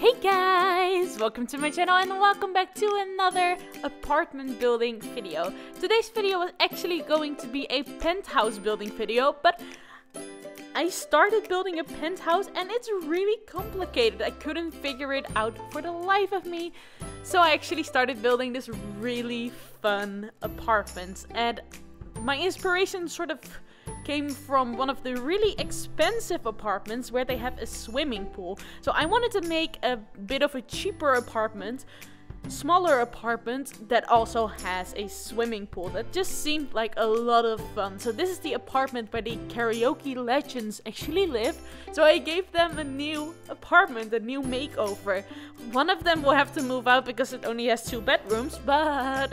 Hey guys, welcome to my channel and welcome back to another apartment building video. Today's video is actually going to be a penthouse building video, but I started building a penthouse and it's really complicated. I couldn't figure it out for the life of me. So I actually started building this really fun apartment, and my inspiration sort of came from one of the really expensive apartments where they have a swimming pool. So I wanted to make a bit of a cheaper apartment, smaller apartment that also has a swimming pool. That just seemed like a lot of fun. So this is the apartment where the karaoke legends actually live. So I gave them a new apartment, a new makeover. One of them will have to move out because it only has two bedrooms, but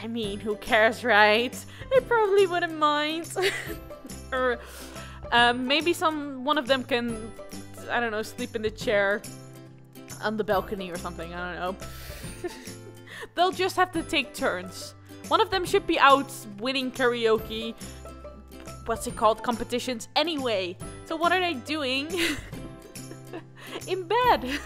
I mean, who cares, right? I probably wouldn't mind. Or maybe one of them can, I don't know, sleep in the chair on the balcony or something. I don't know. They'll just have to take turns. One of them should be out winning karaoke, what's it called, competitions anyway. So what are they doing? In bed.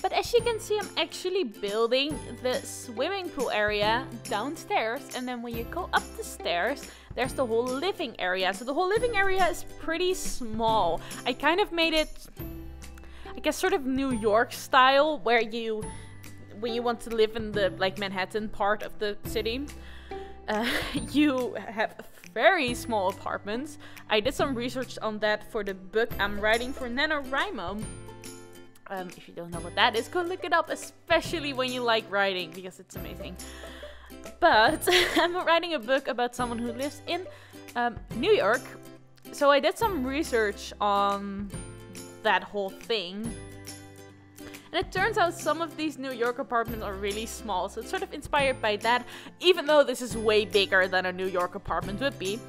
But as you can see, I'm actually building the swimming pool area downstairs, and then when you go up the stairs, there's the whole living area. So the whole living area is pretty small. I kind of made it, I guess, sort of New York style, where you, when you want to live in the like Manhattan part of the city, you have very small apartments. I did some research on that for the book I'm writing for NaNoWriMo. If you don't know what that is, go look it up, especially when you like writing, because it's amazing. But I'm writing a book about someone who lives in New York. So I did some research on that whole thing. And it turns out some of these New York apartments are really small. So it's sort of inspired by that, even though this is way bigger than a New York apartment would be.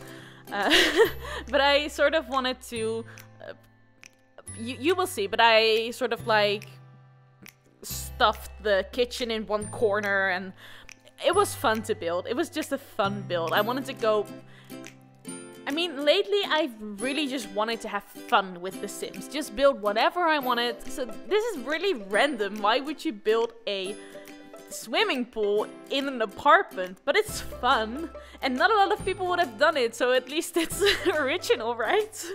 But I sort of wanted to... You will see, but I sort of like stuffed the kitchen in one corner, and it was fun to build. It was just a fun build. I wanted to go... I mean, lately I've really just wanted to have fun with The Sims. Just build whatever I wanted. So this is really random. Why would you build a swimming pool in an apartment? But it's fun, and not a lot of people would have done it, so at least it's original, right?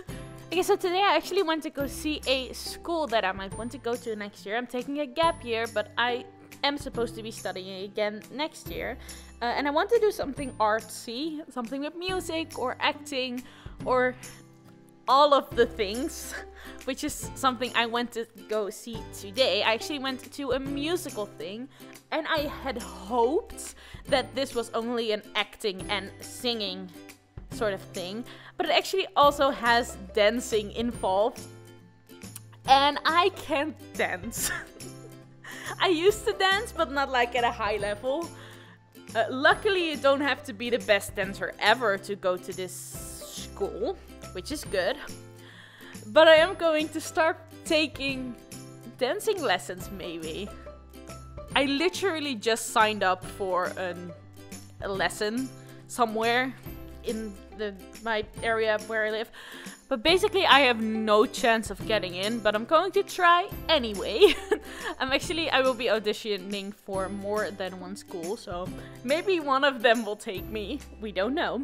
Okay, so today I actually went to go see a school that I might want to go to next year. I'm taking a gap year, but I am supposed to be studying again next year. And I want to do something artsy, something with music or acting or all of the things, which is something I went to go see today. I actually went to a musical thing, and I had hoped that this was only an acting and singing sort of thing, but it actually also has dancing involved, and I can't dance. I used to dance, but not like at a high level. Luckily you don't have to be the best dancer ever to go to this school, which is good, but I am going to start taking dancing lessons maybe. I literally just signed up for a lesson somewhere in my area where I live, but basically I have no chance of getting in, but I'm going to try anyway. I will be auditioning for more than one school, so maybe one of them will take me, we don't know.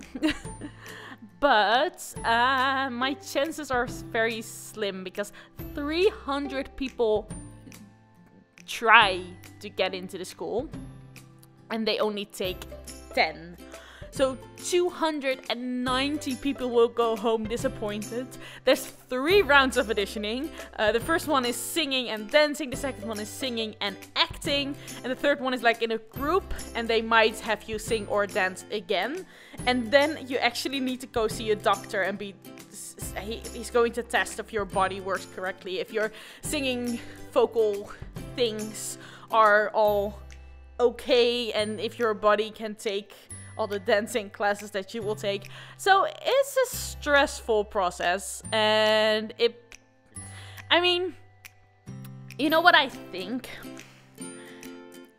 But my chances are very slim, because 300 people try to get into the school and they only take 10. So 290 people will go home disappointed. There's 3 rounds of auditioning. The first one is singing and dancing. The second one is singing and acting. And the third one is like in a group, and they might have you sing or dance again. And then you actually need to go see a doctor and be... He's going to test if your body works correctly. If your singing vocal things are all okay, and if your body can take all the dancing classes that you will take. So it's a stressful process, and I mean, you know what I think?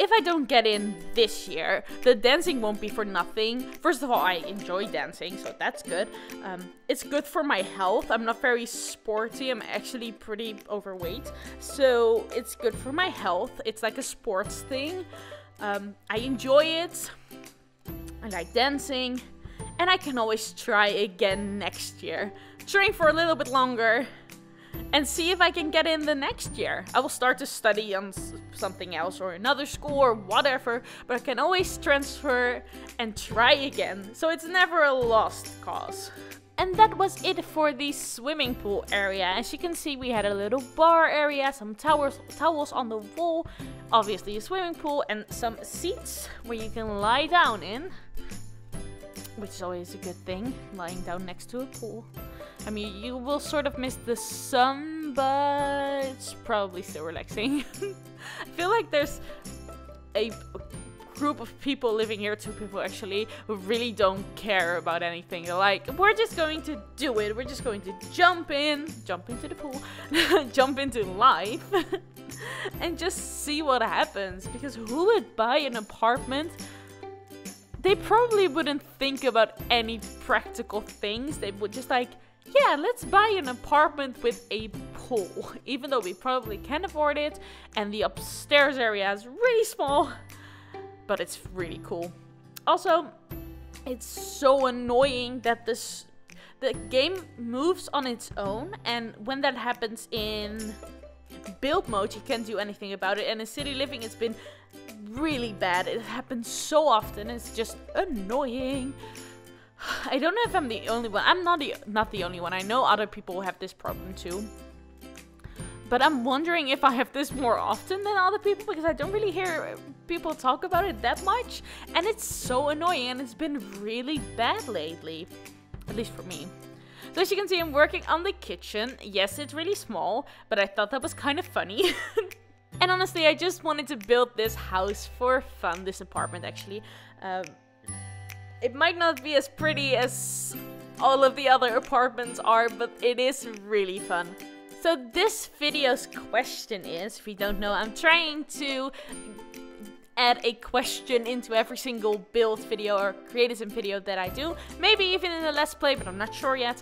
if I don't get in this year, the dancing won't be for nothing. First of all, I enjoy dancing, so that's good. It's good for my health. I'm not very sporty. I'm actually pretty overweight. So it's good for my health. It's like a sports thing. I enjoy it. I like dancing. And I can always try again next year. Train for a little bit longer. And see if I can get in the next year. I will start to study on something else or another school or whatever. But I can always transfer and try again. So it's never a lost cause. And that was it for the swimming pool area. As you can see, we had a little bar area, some towels on the wall. Obviously a swimming pool and some seats where you can lie down in. Which is always a good thing, lying down next to a pool. I mean, you will sort of miss the sun, but it's probably still relaxing. I feel like there's a group of people living here, 2 people actually, who really don't care about anything. They're like, we're just going to do it. We're just going to jump into the pool, jump into life, and just see what happens. Because who would buy an apartment? They probably wouldn't think about any practical things. They would just like, yeah, let's buy an apartment with a pool. Even though we probably can afford it. And the upstairs area is really small. But it's really cool. Also, it's so annoying that the game moves on its own. And when that happens in build mode, you can't do anything about it. And in city living, it's been really bad. It happens so often. It's just annoying. I don't know if I'm the only one. I'm not the only one. I know other people have this problem too. But I'm wondering if I have this more often than other people, because I don't really hear people talk about it that much. And it's so annoying, and it's been really bad lately. At least for me. So as you can see, I'm working on the kitchen. Yes, it's really small, but I thought that was kind of funny. And honestly, I just wanted to build this house for fun, this apartment actually. It might not be as pretty as all of the other apartments are, but it is really fun. So this video's question is, if you don't know, I'm trying to add a question into every single build video or creatism video that I do. Maybe even in the Let's Play, but I'm not sure yet.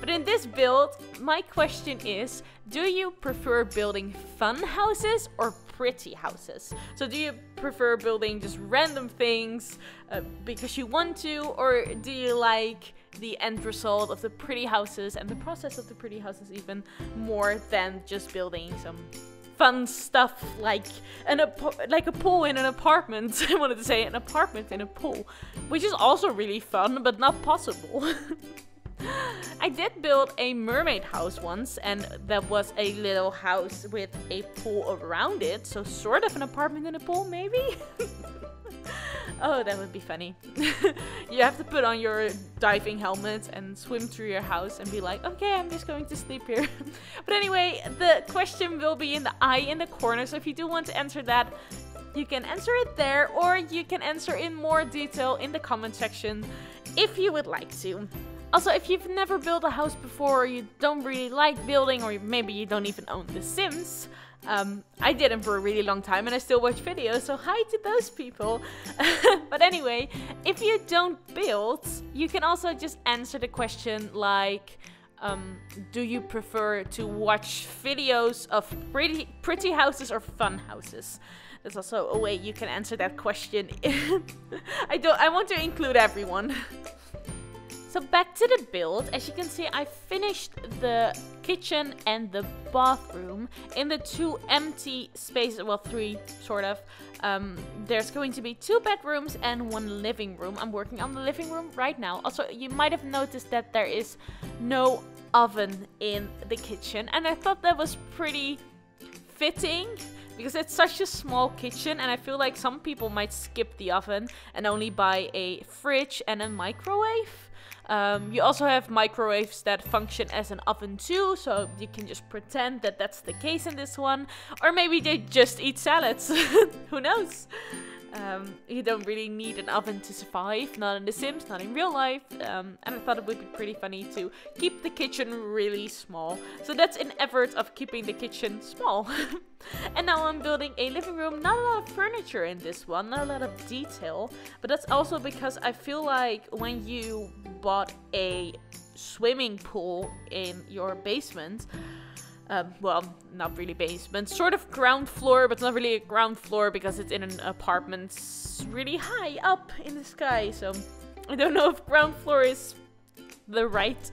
But in this build, my question is, do you prefer building fun houses or pretty houses? So do you prefer building just random things because you want to, or do you like the end result of the pretty houses and the process of the pretty houses even more than just building some fun stuff like a pool in an apartment? I wanted to say an apartment in a pool, which is also really fun, but not possible. I did build a mermaid house once, and that was a little house with a pool around it, so sort of an apartment in a pool, maybe? Oh, that would be funny. You have to put on your diving helmet and swim through your house and be like, okay, I'm just going to sleep here. But anyway, the question will be in the eye in the corner. So if you do want to answer that, you can answer it there, or you can answer in more detail in the comment section if you would like to. Also, if you've never built a house before, or you don't really like building, or maybe you don't even own The Sims, I didn't for a really long time, and I still watch videos, so hi to those people. But anyway, if you don't build, you can also just answer the question like, do you prefer to watch videos of pretty houses or fun houses? There's also a way you can answer that question. I want to include everyone. So back to the build. As you can see, I finished the kitchen and the bathroom. In the 2 empty spaces, well, 3 sort of, there's going to be 2 bedrooms and 1 living room. I'm working on the living room right now. Also, you might have noticed that there is no oven in the kitchen, and I thought that was pretty fitting, because it's such a small kitchen, and I feel like some people might skip the oven and only buy a fridge and a microwave. You also have microwaves that function as an oven too, so you can just pretend that that's the case in this one. Or maybe they just eat salads. Who knows? You don't really need an oven to survive, not in The Sims, not in real life, and I thought it would be pretty funny to keep the kitchen really small. So that's an effort of keeping the kitchen small. And now I'm building a living room. Not a lot of furniture in this one, not a lot of detail, but that's also because I feel like when you bought a swimming pool in your basement, well, not really basement, sort of ground floor, but not really a ground floor because it's in an apartment really high up in the sky. So I don't know if ground floor is the right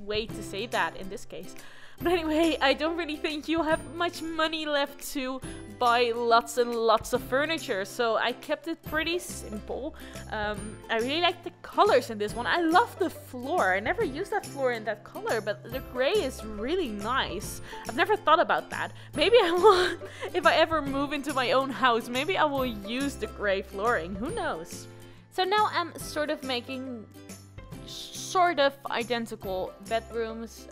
way to say that in this case. But anyway, I don't really think you have much money left to buy lots and lots of furniture, so I kept it pretty simple. I really like the colors in this one. I love the floor. I never used that floor in that color, but the gray is really nice. I've never thought about that. Maybe I will, if I ever move into my own house, maybe I will use the gray flooring. Who knows? So now I'm sort of making sort of identical bedrooms.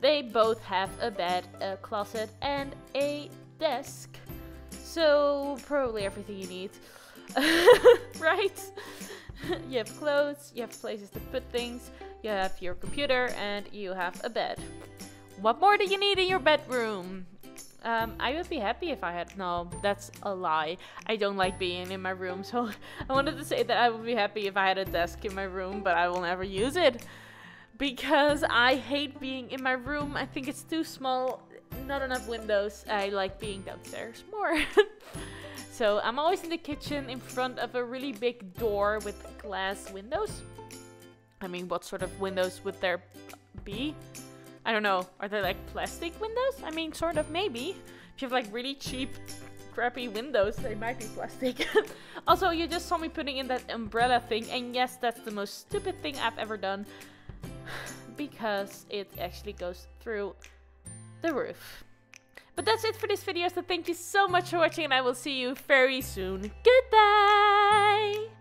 They both have a bed, a closet, and a desk. So, probably everything you need. Right? You have clothes, you have places to put things, you have your computer, and you have a bed. What more do you need in your bedroom? I would be happy if I had... No, that's a lie. I don't like being in my room, so I wanted to say that I would be happy if I had a desk in my room, but I will never use it. Because I hate being in my room. I think it's too small, not enough windows. I like being downstairs more. So I'm always in the kitchen in front of a really big door with glass windows. I mean, what sort of windows would there be? I don't know. Are they like plastic windows? I mean, sort of, maybe. If you have like really cheap, crappy windows, they might be plastic. Also, you just saw me putting in that umbrella thing. And yes, that's the most stupid thing I've ever done. Because it actually goes through the roof. But that's it for this video, so thank you so much for watching, and I will see you very soon. Goodbye!